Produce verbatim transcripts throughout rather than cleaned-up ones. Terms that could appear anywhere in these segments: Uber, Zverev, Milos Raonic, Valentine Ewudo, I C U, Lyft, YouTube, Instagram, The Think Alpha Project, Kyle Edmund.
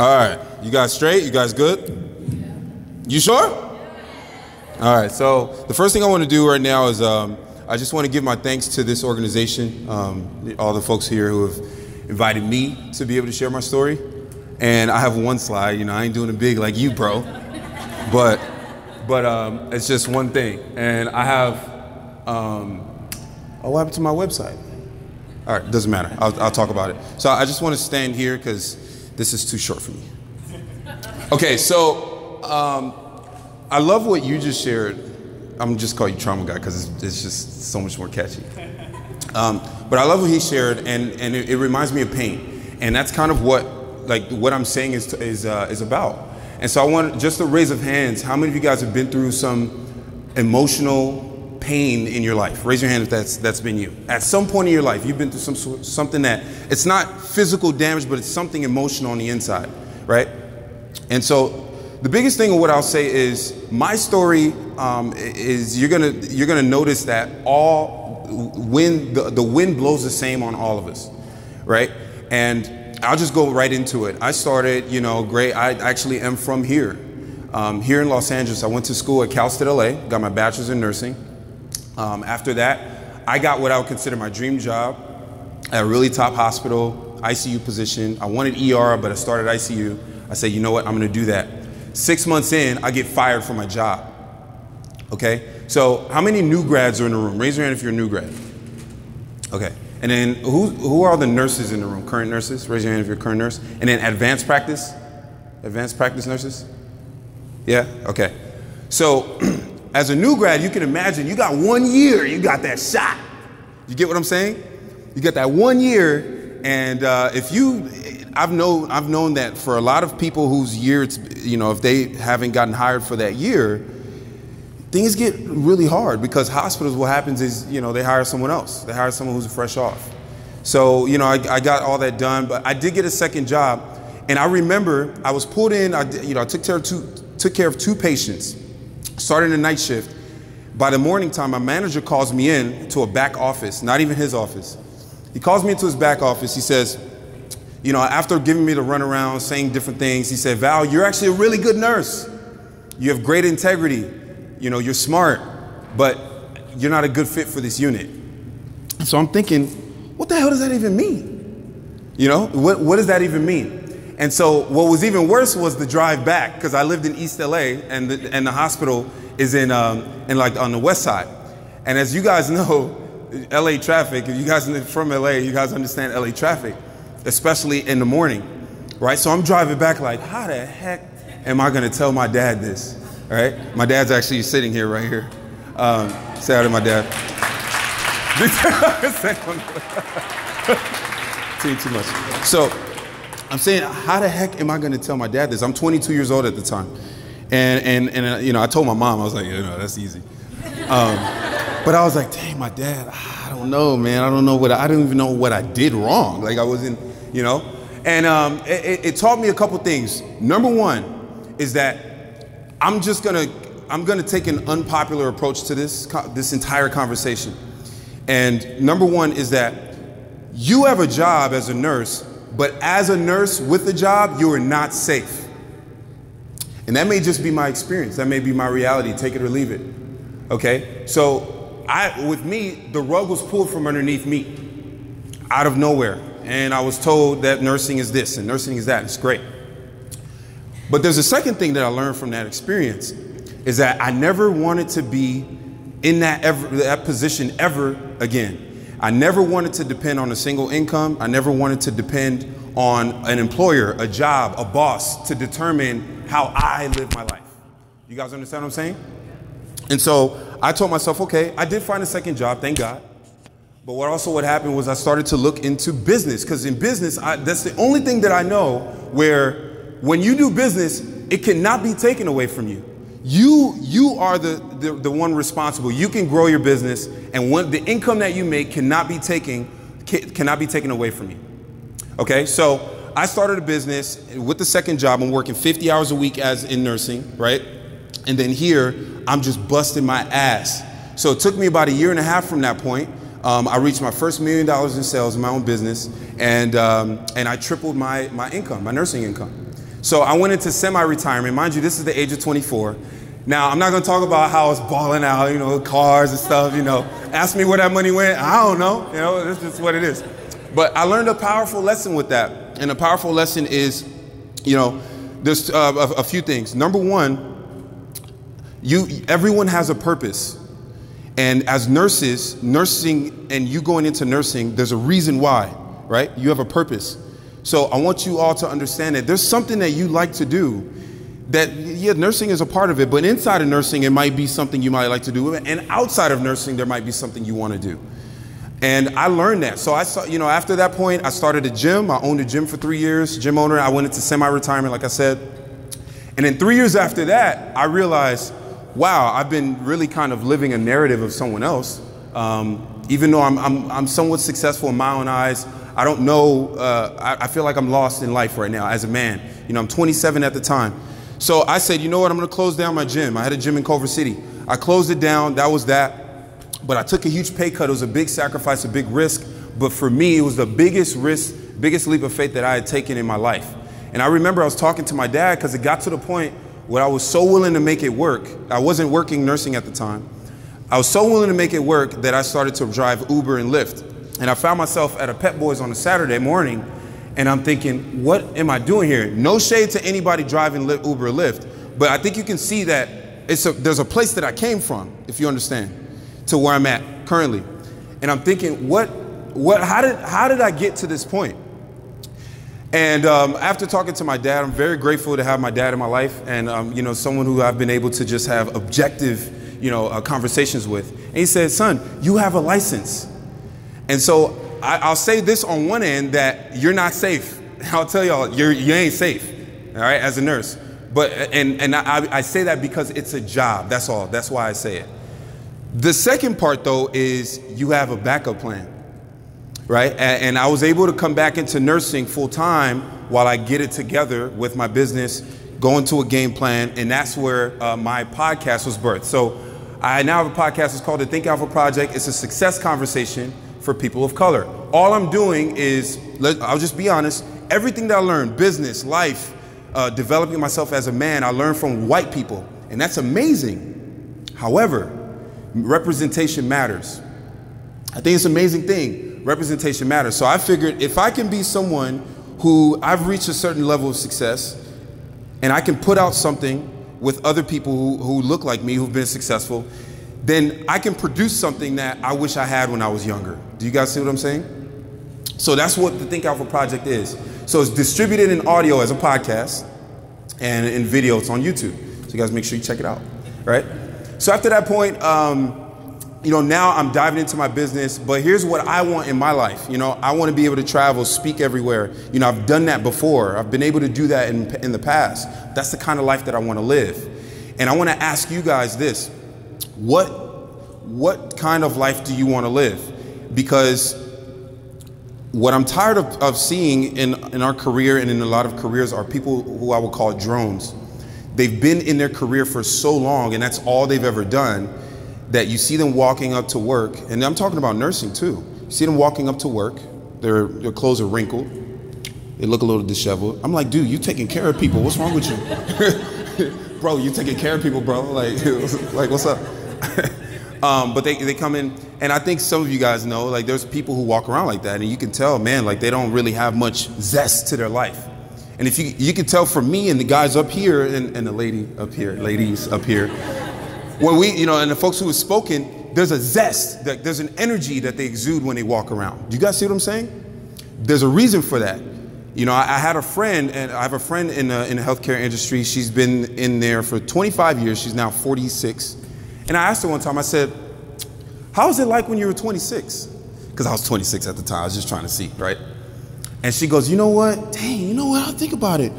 All right, you guys straight? You guys good? Yeah. You sure? Yeah. All right, so the first thing I want to do right now is um, I just want to give my thanks to this organization, um, all the folks here who have invited me to be able to share my story. And I have one slide, you know, I ain't doing it big like you, bro. But but um, it's just one thing. And I have, um, oh, what happened to my website? All right, doesn't matter, I'll, I'll talk about it. So I just want to stand here because this is too short for me. Okay, so um, I love what you just shared. I'm just call you trauma guy because it's, it's just so much more catchy. Um, but I love what he shared, and, and it, it reminds me of pain. And that's kind of what, like what I'm saying is, is, uh, is about. And so I want just a raise of hands. How many of you guys have been through some emotional pain in your life? Raise your hand if that's, that's been you. At some point in your life, you've been through some, something that, it's not physical damage, but it's something emotional on the inside, right? And so the biggest thing of what I'll say is my story um, is you're gonna, you're gonna notice that all wind, the, the wind blows the same on all of us, right? And I'll just go right into it. I started, you know, great. I actually am from here, um, here in Los Angeles. I went to school at Cal State L A, got my bachelor's in nursing. Um, after that, I got what I would consider my dream job at a really top hospital, I C U position. I wanted E R, but I started I C U. I said, you know what, I'm gonna do that. Six months in, I get fired from my job, okay? So how many new grads are in the room? Raise your hand if you're a new grad. Okay. And then who, who are the nurses in the room? Current nurses? Raise your hand if you're a current nurse. And then advanced practice? Advanced practice nurses? Yeah? Okay. So as a new grad, you can imagine you got one year, you got that shot. You get what I'm saying? You got that one year. And uh, if you, I've known, I've known that for a lot of people whose year, it's, you know, if they haven't gotten hired for that year, things get really hard because hospitals, what happens is, you know, they hire someone else. They hire someone who's fresh off. So, you know, I, I got all that done, but I did get a second job. And I remember I was pulled in, I, you know, I took care of two, took care of two patients, started a night shift. By the morning time, my manager calls me in to a back office, not even his office. He calls me into his back office. He says, you know, after giving me the runaround, saying different things, he said, Val, you're actually a really good nurse. You have great integrity. You know, you're smart, but you're not a good fit for this unit. So I'm thinking, what the hell does that even mean? You know, what, what does that even mean? And so what was even worse was the drive back, because I lived in East L A and the, and the hospital is in, um, in like on the west side. And as you guys know, L A traffic, if you guys are from L A, you guys understand L A traffic, especially in the morning, right? So I'm driving back like, how the heck am I gonna tell my dad this? All right, my dad's actually sitting here, right here. Um, say hi to my dad. Too, too much. So I'm saying, how the heck am I gonna tell my dad this? I'm twenty-two years old at the time. And, and, and uh, you know, I told my mom, I was like, you know, that's easy. Um, but I was like, dang, my dad, I don't know, man. I don't know what, I, I don't even know what I did wrong. Like I wasn't, you know? And um, it, it taught me a couple things. Number one is that I'm just gonna, I'm gonna take an unpopular approach to this, this entire conversation. And number one is that you have a job as a nurse, but as a nurse with a job, you are not safe. And that may just be my experience. That may be my reality, take it or leave it, okay? So I, with me, the rug was pulled from underneath me out of nowhere. And I was told that nursing is this and nursing is that, it's great. But there's a second thing that I learned from that experience is that I never wanted to be in that, ever, that position ever again. I never wanted to depend on a single income. I never wanted to depend on an employer, a job, a boss to determine how I live my life. You guys understand what I'm saying? And so I told myself, okay, I did find a second job, thank God. But what also what happened was I started to look into business, because in business, I, that's the only thing that I know where when you do business, it cannot be taken away from you. You, you are the, the, the one responsible. You can grow your business, and when, the income that you make cannot be, taking, cannot be taken away from you. Okay, so I started a business with the second job. I'm working fifty hours a week as in nursing, right? And then here, I'm just busting my ass. So it took me about a year and a half from that point. Um, I reached my first million dollars in sales in my own business, and, um, and I tripled my, my income, my nursing income. So I went into semi-retirement. Mind you, this is the age of twenty-four. Now, I'm not gonna talk about how I was balling out, you know, cars and stuff, you know. Ask me where that money went, I don't know. You know, this is what it is. But I learned a powerful lesson with that. And a powerful lesson is, you know, there's uh, a, a few things. Number one, you, everyone has a purpose. And as nurses, nursing, and you going into nursing, there's a reason why, right? You have a purpose. So I want you all to understand that there's something that you like to do that, yeah, nursing is a part of it, but inside of nursing, it might be something you might like to do. And outside of nursing, there might be something you want to do. And I learned that. So I saw, you know, after that point, I started a gym. I owned a gym for three years, gym owner. I went into semi-retirement, like I said. And then three years after that, I realized, wow, I've been really kind of living a narrative of someone else. Um, even though I'm, I'm, I'm somewhat successful in my own eyes, I don't know, uh, I, I feel like I'm lost in life right now as a man. You know, I'm twenty-seven at the time. So I said, you know what, I'm gonna close down my gym. I had a gym in Culver City. I closed it down, that was that. But I took a huge pay cut. It was a big sacrifice, a big risk. But for me, it was the biggest risk, biggest leap of faith that I had taken in my life. And I remember I was talking to my dad because it got to the point where I was so willing to make it work. I wasn't working nursing at the time. I was so willing to make it work that I started to drive Uber and Lyft. And I found myself at a Pep Boys on a Saturday morning and I'm thinking, what am I doing here? No shade to anybody driving Uber or Lyft, but I think you can see that it's a, there's a place that I came from, if you understand, to where I'm at currently. And I'm thinking, what, what, how did, how did I get to this point? And um, after talking to my dad, I'm very grateful to have my dad in my life and, um, you know, someone who I've been able to just have objective, you know, uh, conversations with. And he said, son, you have a license. And so I, I'll say this on one end, that you're not safe. I'll tell y'all, you're, you ain't safe, all right, as a nurse. But, and, and I, I say that because it's a job, that's all, that's why I say it. The second part, though, is you have a backup plan, right? And I was able to come back into nursing full time while I get it together with my business, go into a game plan, and that's where uh, my podcast was birthed. So I now have a podcast. It's called The Think Alpha Project. It's a success conversation for people of color. All I'm doing is, I'll just be honest, everything that I learned, business, life, uh, developing myself as a man, I learned from white people, and that's amazing. However, representation matters. I think it's an amazing thing. Representation matters. So I figured if I can be someone who I've reached a certain level of success and I can put out something with other people who, who look like me, who've been successful, then I can produce something that I wish I had when I was younger. Do you guys see what I'm saying? So that's what the Think Alpha Project is. So it's distributed in audio as a podcast and in video, it's on YouTube. So you guys make sure you check it out, right? So after that point, um, you know, now I'm diving into my business, but here's what I want in my life. You know, I want to be able to travel, speak everywhere. You know, I've done that before. I've been able to do that in, in the past. That's the kind of life that I want to live. And I want to ask you guys this, what, what kind of life do you want to live? Because what I'm tired of, of seeing in, in our career and in a lot of careers are people who I would call drones. They've been in their career for so long and that's all they've ever done that you see them walking up to work, and I'm talking about nursing too. You see them walking up to work, their, their clothes are wrinkled, they look a little disheveled. I'm like, dude, you taking care of people, what's wrong with you? Bro, you taking care of people, bro, like, like what's up? um, but they, they come in, and I think some of you guys know, like there's people who walk around like that and you can tell, man, like they don't really have much zest to their life. And if you, you can tell from me and the guys up here and, and the lady up here, ladies up here, when we, you know, and the folks who have spoken, there's a zest, that, there's an energy that they exude when they walk around. Do you guys see what I'm saying? There's a reason for that. You know, I, I had a friend, and I have a friend in, a, in the healthcare industry. She's been in there for twenty-five years. She's now forty-six. And I asked her one time, I said, how was it like when you were twenty-six? Because I was twenty-six at the time. I was just trying to see, right? And she goes, you know what? Dang, you know what? I'll think about it.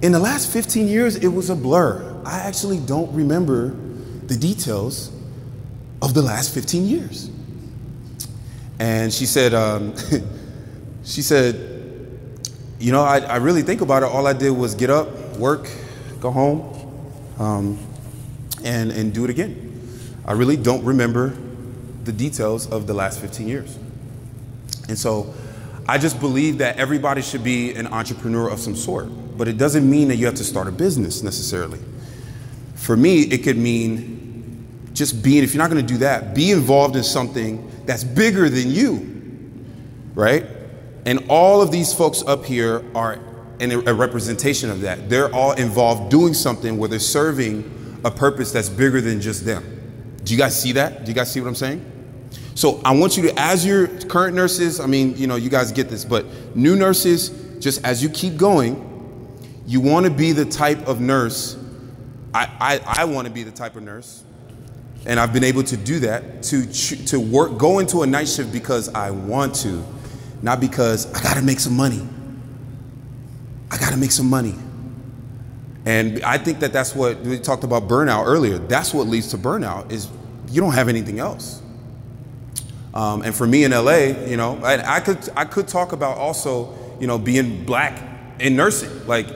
In the last fifteen years, it was a blur. I actually don't remember the details of the last fifteen years. And she said, um, she said, you know, I, I really think about it. All I did was get up, work, go home, um, and, and do it again. I really don't remember the details of the last fifteen years. And so I just believe that everybody should be an entrepreneur of some sort, but it doesn't mean that you have to start a business necessarily. For me, it could mean just being, if you're not gonna do that, be involved in something that's bigger than you, right? And all of these folks up here are in a representation of that. They're all involved doing something where they're serving a purpose that's bigger than just them. Do you guys see that? Do you guys see what I'm saying? So I want you to, as your current nurses, I mean, you know, you guys get this, but new nurses, just as you keep going, you want to be the type of nurse. I, I, I want to be the type of nurse, and I've been able to do that, to, to work, go into a night shift because I want to, not because I got to make some money. I got to make some money. And I think that that's what we talked about burnout earlier. That's what leads to burnout, is you don't have anything else. Um, and for me in L A, you know, I, I could I could talk about also, you know, being black in nursing. Like,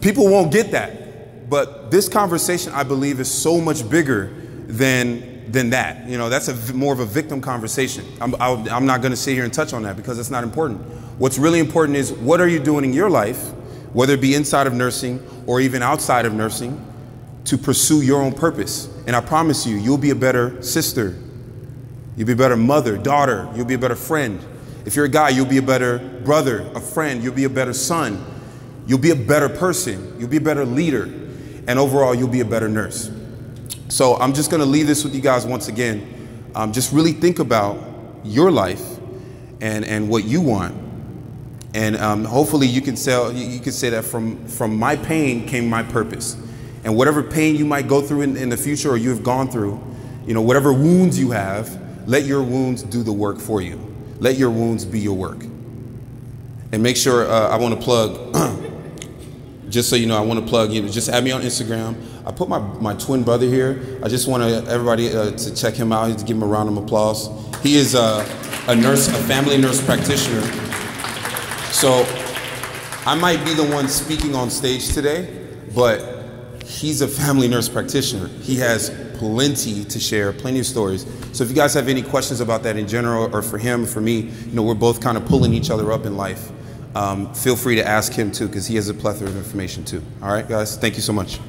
people won't get that, but this conversation I believe is so much bigger than than that. You know, that's a more of a victim conversation. I'm I, I'm not going to sit here and touch on that because it's not important. What's really important is what are you doing in your life, whether it be inside of nursing or even outside of nursing, to pursue your own purpose. And I promise you, you'll be a better sister. You'll be a better mother, daughter. You'll be a better friend. If you're a guy, you'll be a better brother, a friend. You'll be a better son. You'll be a better person. You'll be a better leader. And overall, you'll be a better nurse. So I'm just going to leave this with you guys once again. Um, just really think about your life and, and what you want. And um, hopefully you can, sell, you can say that from, from my pain came my purpose. And whatever pain you might go through in, in the future, or you have gone through, you know, whatever wounds you have, let your wounds do the work for you. Let your wounds be your work. And make sure, uh, I want to plug, just so you know, I want to plug, you know, just add me on Instagram. I put my, my twin brother here. I just want to, everybody uh, to check him out, to give him a round of applause. He is uh, a nurse, a family nurse practitioner. So I might be the one speaking on stage today, but he's a family nurse practitioner. He has plenty to share, plenty of stories. So if you guys have any questions about that in general, or for him, for me, you know, we're both kind of pulling each other up in life. Um, feel free to ask him too, because he has a plethora of information too. All right, guys, thank you so much.